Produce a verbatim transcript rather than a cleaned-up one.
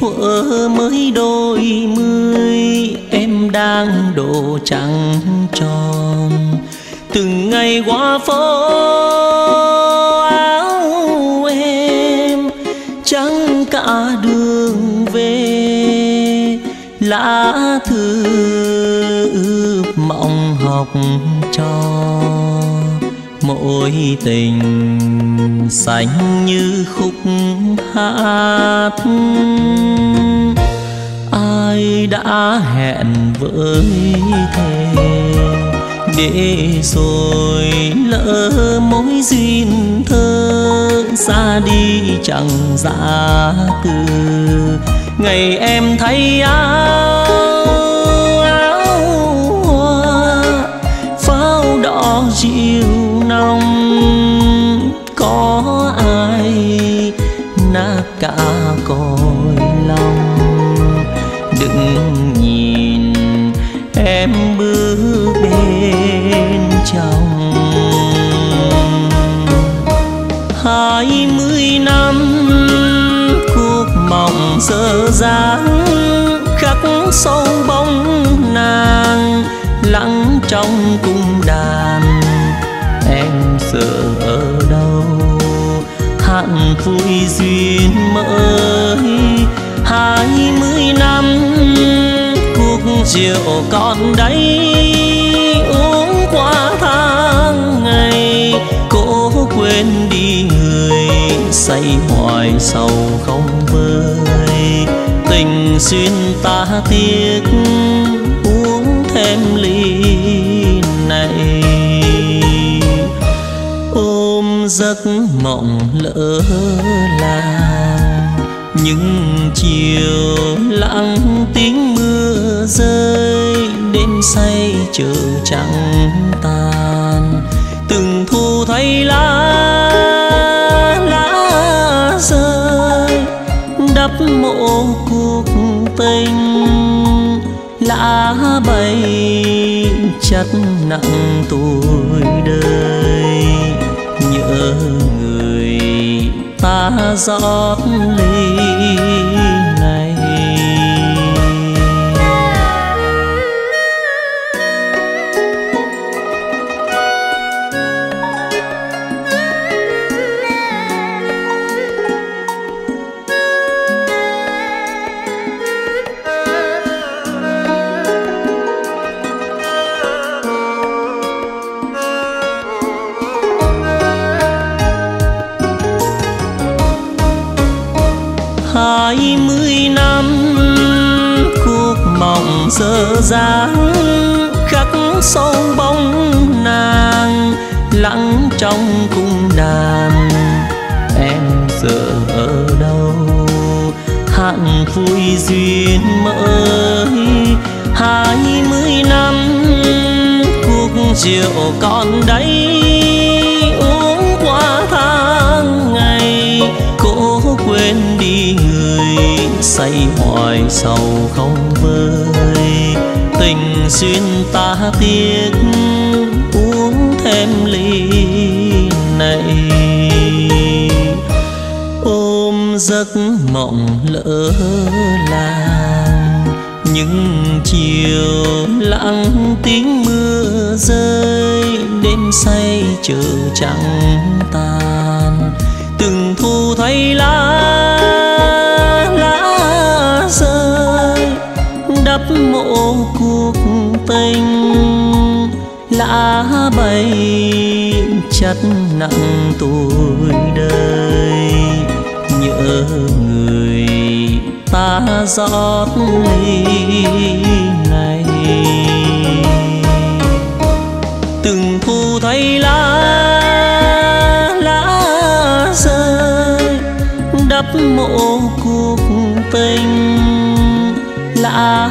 thuở mới đôi mươi, em đang độ trăng tròn. Từng ngày qua phố áo em trắng cả đường về, lá thư ướp mộng học trò. Mỗi tình xanh như khúc hát, ai đã hẹn với thề, để rồi lỡ mối duyên thơ, xa đi chẳng giã từ. Ngày em thấy áo áo hoa, pháo đỏ dịu nông, có ai nát cả cõi lòng. Đừng nhìn em bước bên trong, hai mươi năm cuộc mộng dở dang, khắc sâu bóng nàng lắng trong cung đàn. Em sợ ở đâu hạn vui duyên mới, hai mươi năm cuộc rượu còn đấy, uống qua tháng ngày cố quên đi người, say hoài sầu không vơi. Tình xuyên ta tiếc uống thêm ly này, giấc mộng lỡ làng. Những chiều lặng tiếng mưa rơi, đêm say chờ trăng tàn. Từng thu thay lá lá rơi, đắp mộ cuộc tình. Lá bay chất nặng tuổi đời, nhớ người ta rót ly này. Hai mươi năm cuộc mộng dở dang, khắc sâu bóng nàng lặng trong cung đàn. Em giờ ở đâu hạn vui duyên mới, hai mươi năm cuộc rượu còn đấy, uống qua tháng ngày cố quên đi người, say hoài sầu không vơi. Tình xuyên ta tiếc uống thêm ly này, ôm giấc mộng lỡ làng. Những chiều lặng tiếng mưa rơi, đêm say chờ trăng tàn. Từng thu thay lá lá rơi, đắp mộ cuộc tình. Lá bay chất nặng tuổi đời, nhớ người ta rót ly này. Từng thu thay lá đắp mộ cuộc tình, lá